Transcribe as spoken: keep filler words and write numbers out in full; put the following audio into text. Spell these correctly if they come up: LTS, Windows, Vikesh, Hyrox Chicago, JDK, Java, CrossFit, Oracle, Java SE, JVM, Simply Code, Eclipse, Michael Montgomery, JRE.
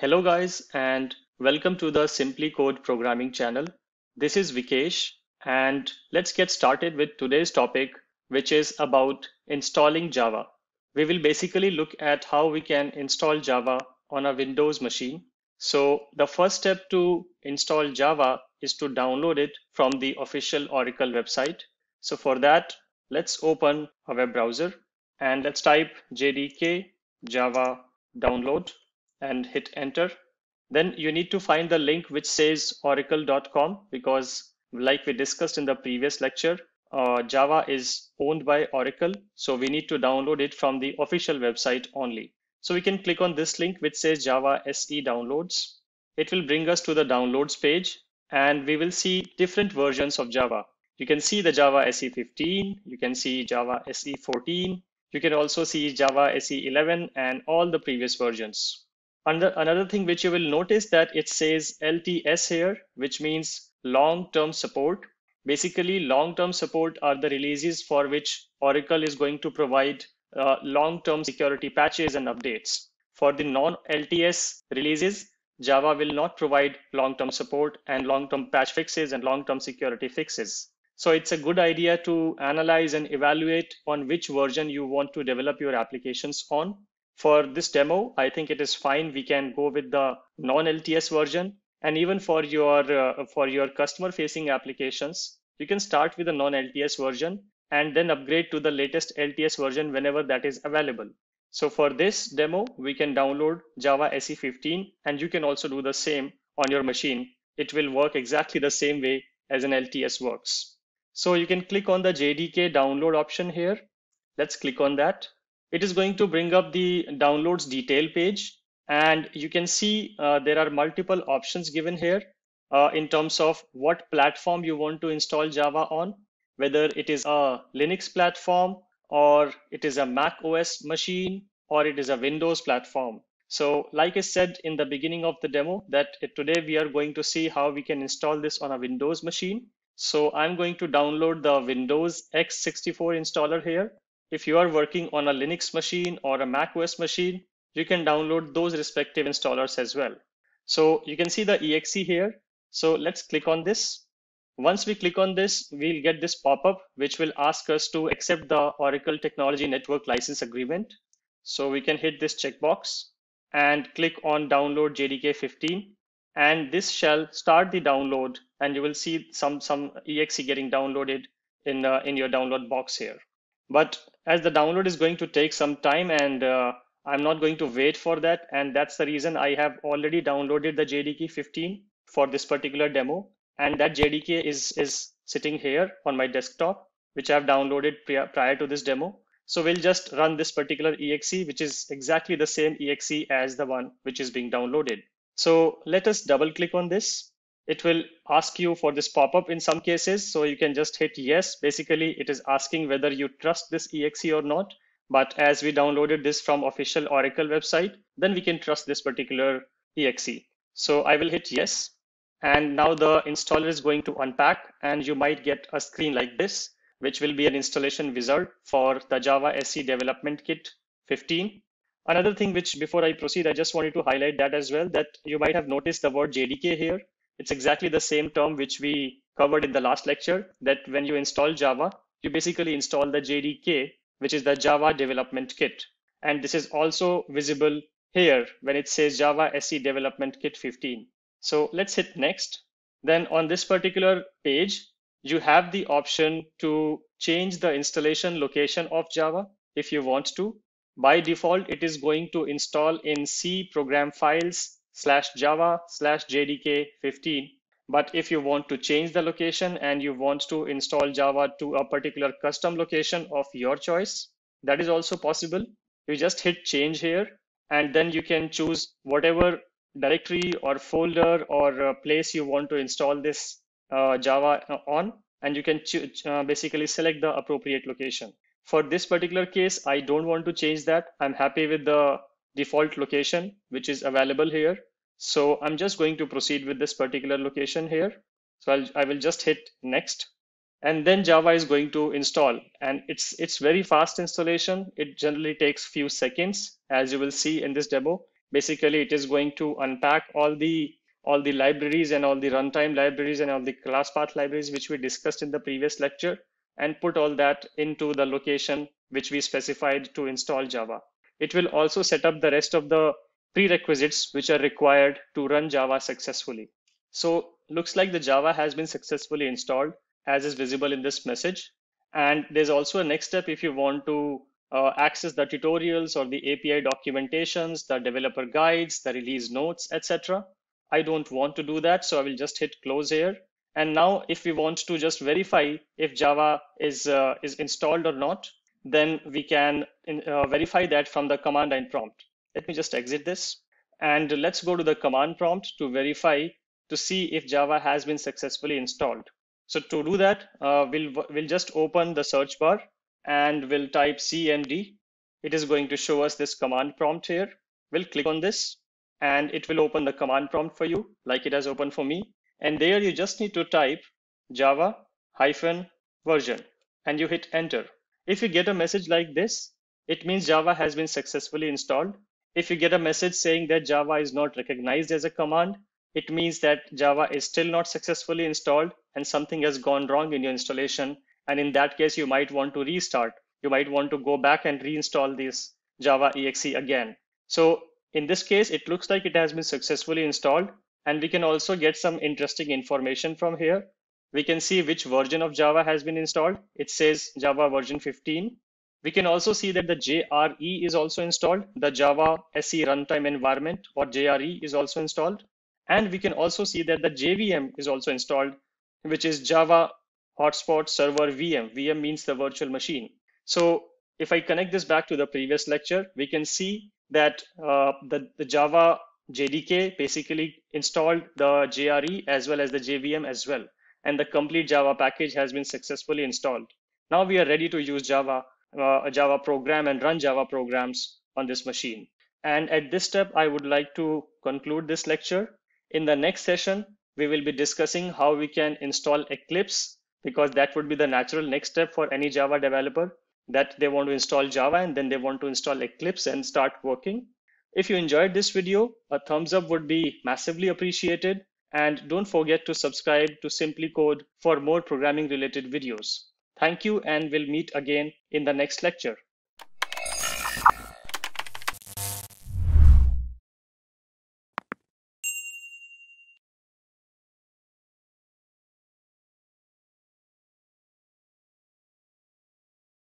Hello guys, and welcome to the Simply Code programming channel. This is Vikesh, and let's get started with today's topic, which is about installing Java. We will basically look at how we can install Java on a Windows machine. So the first step to install Java is to download it from the official Oracle website. So for that, let's open a web browser and let's type J D K Java download and hit enter. Then you need to find the link which says oracle dot com, because like we discussed in the previous lecture, uh, Java is owned by Oracle. So we need to download it from the official website only. So we can click on this link which says Java S E downloads. It will bring us to the downloads page and we will see different versions of Java. You can see the Java S E fifteen, you can see Java S E fourteen, you can also see Java S E eleven and all the previous versions. Another thing which you will notice that it says L T S here, which means long-term support. Basically, long-term support are the releases for which Oracle is going to provide uh, long-term security patches and updates. For the non-L T S releases, Java will not provide long-term support and long-term patch fixes and long-term security fixes. So it's a good idea to analyze and evaluate on which version you want to develop your applications on. For this demo, I think it is fine. We can go with the non-L T S version, and even for your uh, for your customer-facing applications, you can start with the non-L T S version and then upgrade to the latest L T S version whenever that is available. So for this demo, we can download Java S E fifteen, and you can also do the same on your machine. It will work exactly the same way as an L T S works. So you can click on the J D K download option here. Let's click on that. It is going to bring up the downloads detail page, and you can see uh, there are multiple options given here uh, in terms of what platform you want to install Java on, whether it is a Linux platform or it is a Mac O S machine or it is a Windows platform. So like I said in the beginning of the demo, that today we are going to see how we can install this on a Windows machine. So I'm going to download the Windows x sixty-four installer here. If you are working on a Linux machine or a Mac O S machine, you can download those respective installers as well. So you can see the E X E here. So let's click on this. Once we click on this, we'll get this pop-up, which will ask us to accept the Oracle Technology Network License Agreement. So we can hit this checkbox and click on Download J D K fifteen. And this shall start the download, and you will see some, some E X E getting downloaded in, uh, in your download box here. But as the download is going to take some time, and uh, I'm not going to wait for that, and that's the reason I have already downloaded the J D K fifteen for this particular demo, and that J D K is, is sitting here on my desktop, which I've downloaded prior to this demo. So we'll just run this particular E X E, which is exactly the same E X E as the one which is being downloaded. So let us double click on this. It will ask you for this pop-up in some cases, so you can just hit yes. Basically, it is asking whether you trust this E X E or not. But as we downloaded this from official Oracle website, then we can trust this particular E X E. So I will hit yes. And now the installer is going to unpack, and you might get a screen like this, which will be an installation wizard for the Java S E Development Kit fifteen. Another thing which, before I proceed, I just wanted to highlight that as well, that you might have noticed the word J D K here. It's exactly the same term which we covered in the last lecture, that when you install Java, you basically install the J D K, which is the Java Development Kit. And this is also visible here when it says Java S E Development Kit fifteen. So let's hit next. Then on this particular page, you have the option to change the installation location of Java if you want to. By default, it is going to install in C program files slash Java slash J D K fifteen. But if you want to change the location and you want to install Java to a particular custom location of your choice, that is also possible. You just hit change here, and then you can choose whatever directory or folder or place you want to install this uh, Java on, and you can uh, basically select the appropriate location. For this particular case, I don't want to change that. I'm happy with the default location which is available here. So I'm just going to proceed with this particular location here. So I'll, I will just hit next, and then Java is going to install, and it's it's very fast installation. It generally takes few seconds, as you will see in this demo. basically it is going to unpack all the all the libraries and all the runtime libraries and all the class path libraries which we discussed in the previous lecture, and put all that into the location which we specified to install Java. It will also set up the rest of the prerequisites which are required to run Java successfully. So looks like the Java has been successfully installed, as is visible in this message. And there's also a next step if you want to uh, access the tutorials or the A P I documentations, the developer guides, the release notes, et cetera. I don't want to do that, so I will just hit close here. And now if we want to just verify if Java is, uh, is installed or not, then we can uh, verify that from the command line prompt. Let me just exit this and let's go to the command prompt to verify, to see if Java has been successfully installed. So to do that, uh, we'll, we'll just open the search bar and we'll type C M D. It is going to show us this command prompt here. We'll click on this and it will open the command prompt for you like it has opened for me. And there you just need to type Java hyphen version and you hit enter. If you get a message like this, it means Java has been successfully installed. If you get a message saying that Java is not recognized as a command, it means that Java is still not successfully installed and something has gone wrong in your installation. And in that case, you might want to restart. You might want to go back and reinstall this Java E X E again. So in this case, it looks like it has been successfully installed. And we can also get some interesting information from here. We can see which version of Java has been installed. It says Java version fifteen. We can also see that the J R E is also installed. The Java S E runtime environment, or J R E, is also installed. And we can also see that the J V M is also installed, which is Java Hotspot Server V M. V M means the virtual machine. So if I connect this back to the previous lecture, we can see that uh, the, the Java J D K basically installed the J R E as well as the J V M as well. And the complete Java package has been successfully installed. Now we are ready to use Java, uh, a Java program and run Java programs on this machine. And at this step, I would like to conclude this lecture. In the next session, we will be discussing how we can install Eclipse, because that would be the natural next step for any Java developer, that they want to install Java and then they want to install Eclipse and start working. If you enjoyed this video, a thumbs up would be massively appreciated. And don't forget to subscribe to Simply Code for more programming related videos. Thank you, and we'll meet again in the next lecture.